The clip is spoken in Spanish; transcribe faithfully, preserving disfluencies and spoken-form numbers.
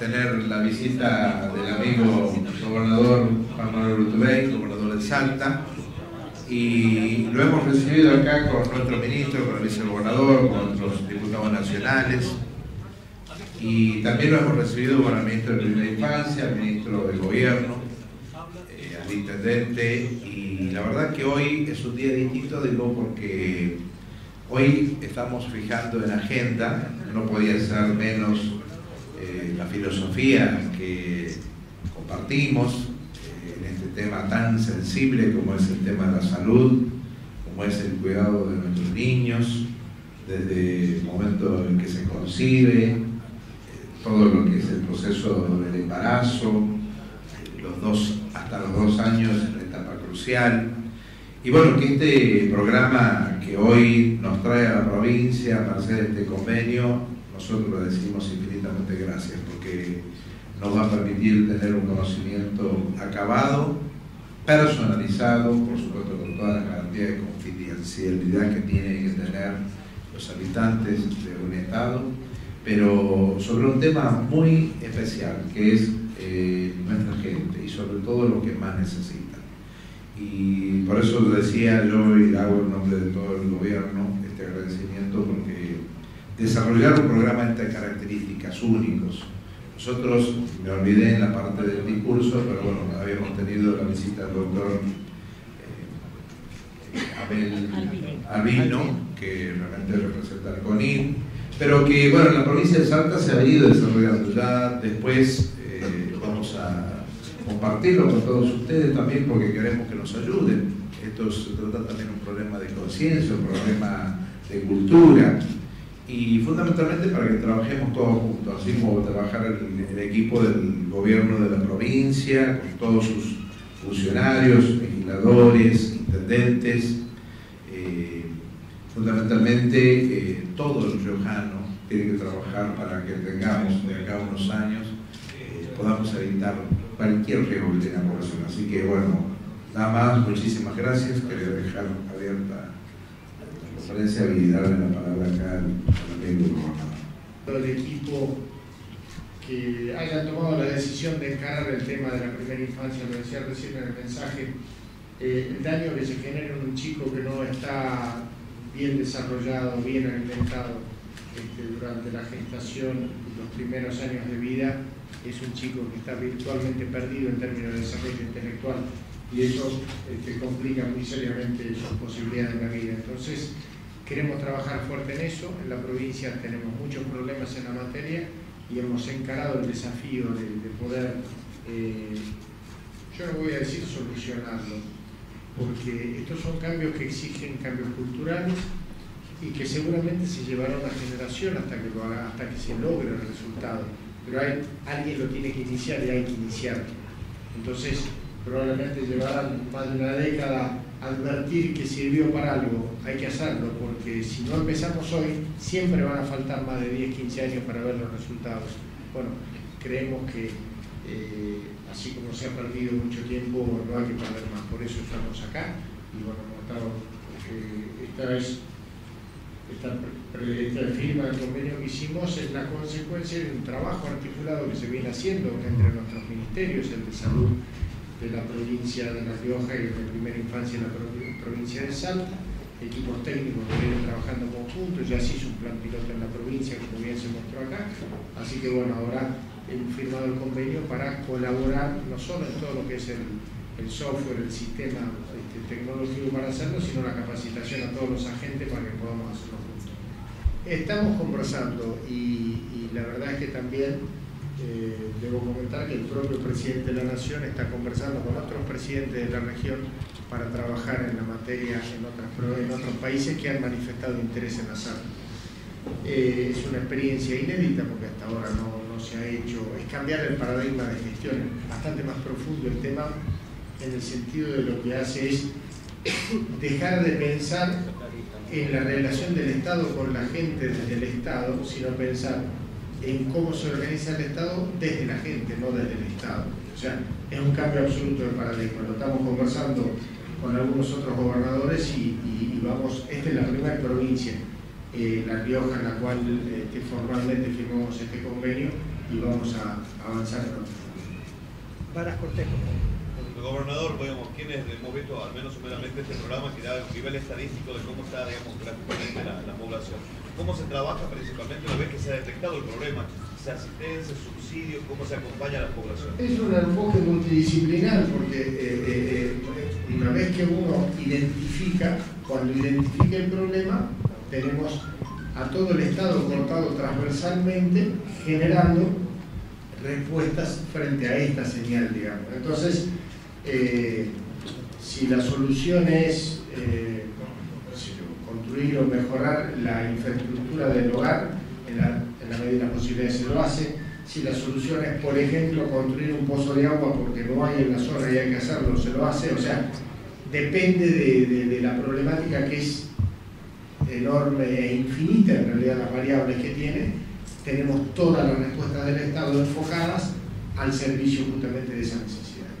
tener la visita del amigo gobernador Juan Manuel Urtubey, gobernador de Salta, y lo hemos recibido acá con nuestro ministro, con el vicegobernador, con nuestros diputados nacionales, y también lo hemos recibido con el ministro de Primera Infancia, el ministro de Gobierno, eh, al intendente, y la verdad que hoy es un día distinto, digo, porque hoy estamos fijando en agenda, no podía ser menos eh, la filosofía que compartimos eh, en este tema tan sensible como es el tema de la salud, como es el cuidado de nuestros niños, desde el momento en que se concibe, todo lo que es el proceso del embarazo, los dos, hasta los dos años en la etapa crucial. Y bueno, que este programa que hoy nos trae a la provincia para hacer este convenio, nosotros le decimos infinitamente gracias, porque nos va a permitir tener un conocimiento acabado, personalizado, por supuesto con todas las garantías de confidencialidad que tienen que tener los habitantes de un estado, pero sobre un tema muy especial que es eh, nuestra gente y sobre todo lo que más necesitan. Y por eso decía yo, y hago en nombre de todo el gobierno este agradecimiento, porque desarrollar un programa de estas características únicos, nosotros, me olvidé en la parte del discurso, pero bueno, habíamos tenido la visita del doctor eh, Abel Albino, que realmente representa al CONIN, pero que, bueno, en la provincia de Salta se ha ido desarrollando ya. Después eh, vamos a compartirlo con todos ustedes también, porque queremos que nos ayuden. Esto se trata también de un problema de conciencia, un problema de cultura, y fundamentalmente para que trabajemos todos juntos, así como trabajar el, el equipo del gobierno de la provincia, con todos sus funcionarios, legisladores, intendentes, eh, fundamentalmente eh, todo el riojano tiene que trabajar para que tengamos de acá a unos años eh, podamos evitar cualquier riesgo que tenga la población. Así que bueno, nada más, muchísimas gracias. Quería dejar abierta la conferencia y darle la palabra acá al amigo gobernador. El equipo que haya tomado la decisión de encarar el tema de la primera infancia, lo decía recién en el mensaje, eh, el daño que se genera en un chico que no está bien desarrollado, bien alimentado este, durante la gestación, los primeros años de vida, es un chico que está virtualmente perdido en términos de desarrollo intelectual, y eso este, complica muy seriamente sus posibilidades en la vida. Entonces queremos trabajar fuerte en eso. En la provincia tenemos muchos problemas en la materia y hemos encarado el desafío de, de poder, eh, yo no voy a decir solucionarlo, porque estos son cambios que exigen cambios culturales y que seguramente se llevará una generación hasta que, lo haga, hasta que se logre el resultado, pero hay, alguien lo tiene que iniciar y hay que iniciarlo. Entonces probablemente llevarán más de una década advertir que sirvió para algo, hay que hacerlo, porque si no empezamos hoy siempre van a faltar más de diez, quince años para ver los resultados. Bueno, creemos que eh, así como se ha perdido mucho tiempo, no hay que perder más, por eso estamos acá. Y bueno, esta es esta, esta firma del convenio que hicimos es la consecuencia de un trabajo articulado que se viene haciendo entre nuestros ministerios, el de salud de la provincia de La Rioja y el de primera infancia en la provincia de Salta, equipos técnicos que vienen trabajando conjuntos. Ya se hizo un plan piloto en la provincia, como bien se mostró acá, así que bueno, ahora hemos firmado el convenio para colaborar no solo en todo lo que es el, el software, el sistema este, tecnológico para hacerlo, sino la capacitación a todos los agentes para que podamos hacerlo juntos. Estamos conversando y, y la verdad es que también eh, debo comentar que el propio presidente de la Nación está conversando con otros presidentes de la región para trabajar en la materia en, otras, en otros países que han manifestado interés en hacerlo. Eh, es una experiencia inédita porque hasta ahora no se ha hecho, es cambiar el paradigma de gestión, bastante más profundo el tema, en el sentido de lo que hace es dejar de pensar en la relación del Estado con la gente desde el Estado, sino pensar en cómo se organiza el Estado desde la gente, no desde el Estado. O sea, es un cambio absoluto de paradigma. Lo estamos conversando con algunos otros gobernadores y, y, y vamos, esta es la primera provincia, Eh, La Rioja, en la cual eh, formalmente firmamos este convenio, y vamos a avanzar pronto. Varas Cortés. Gobernador, digamos, quienes hemos visto al menos sumeramente este programa que da un nivel estadístico de cómo está, digamos, prácticamente la, la población. ¿Cómo se trabaja principalmente una vez que se ha detectado el problema? ¿Se asistencia, subsidios, cómo se acompaña a la población? Es un enfoque multidisciplinar porque eh, eh, eh, una vez que uno identifica, cuando identifica el problema, tenemos a todo el Estado cortado transversalmente generando respuestas frente a esta señal, digamos. Entonces, Eh, si la solución es eh, construir o mejorar la infraestructura del hogar, en la, en la medida de las posibilidades se lo hace. Si la solución es, por ejemplo, construir un pozo de agua porque no hay en la zona y hay que hacerlo, se lo hace. O sea, depende de, de, de la problemática, que es enorme e infinita en realidad las variables que tiene. Tenemos todas las respuestas del Estado enfocadas al servicio justamente de esa necesidad.